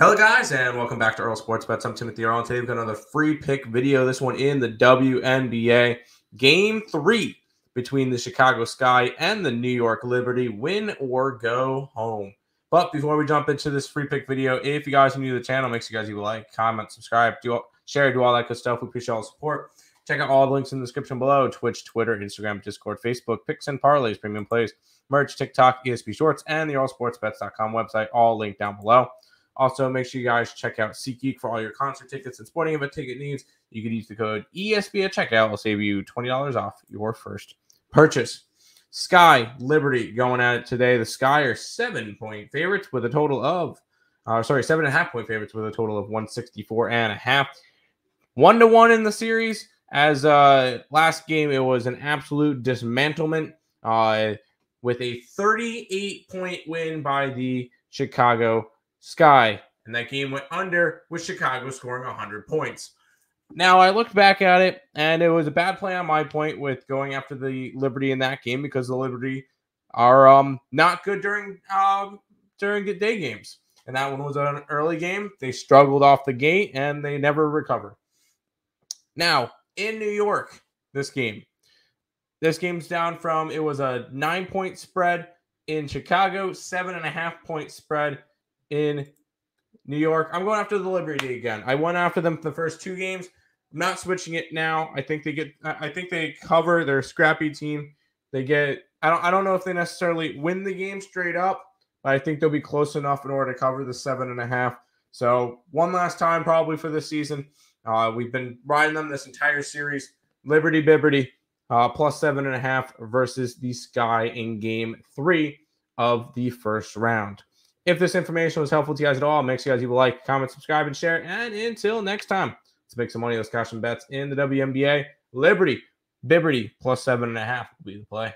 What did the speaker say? Hello guys, and welcome back to Earl Sports Bets. I'm Timothy Earl, and today we've got another free pick video, this one in the WNBA. Game 3 between the Chicago Sky and the New York Liberty, win or go home. But before we jump into this free pick video, if you guys are new to the channel, make sure you guys leave a like, comment, subscribe, share, do all that good stuff. We appreciate all the support. Check out all the links in the description below: Twitch, Twitter, Instagram, Discord, Facebook, picks and parlays, premium plays, merch, TikTok, ESP Shorts, and the Earlsportsbets.com website, all linked down below. Also, make sure you guys check out SeatGeek for all your concert tickets and sporting event ticket needs. You can use the code ESP at checkout. It'll save you $20 off your first purchase. Sky, Liberty going at it today. The Sky are 7-point favorites with a total of, 7.5-point favorites with a total of 164.5. 1-1 in the series. As last game, it was an absolute dismantlement with a 38-point win by the Chicago Sky, and that game went under with Chicago scoring 100 points. Now, I looked back at it, and it was a bad play on my point with going after the Liberty in that game because the Liberty are not good during the day games. And that one was an early game. They struggled off the gate, and they never recovered. Now, in New York, this game's down from, it was a 9-point spread in Chicago, 7.5-point spread in New York. I'm going after the Liberty again. I went after them for the first two games. I'm not switching it now. I think they cover. They're a scrappy team. They get. I don't know if they necessarily win the game straight up, but I think they'll be close enough in order to cover the 7.5. So one last time probably for this season. We've been riding them this entire series. Liberty Bibberty plus 7.5 versus the Sky in game 3 of the first round. If this information was helpful to you guys at all, make sure you guys leave a like, comment, subscribe, and share. And until next time, let's make some money. Let's cash some bets in the WNBA. Liberty, Bibberty, plus 7.5 will be the play.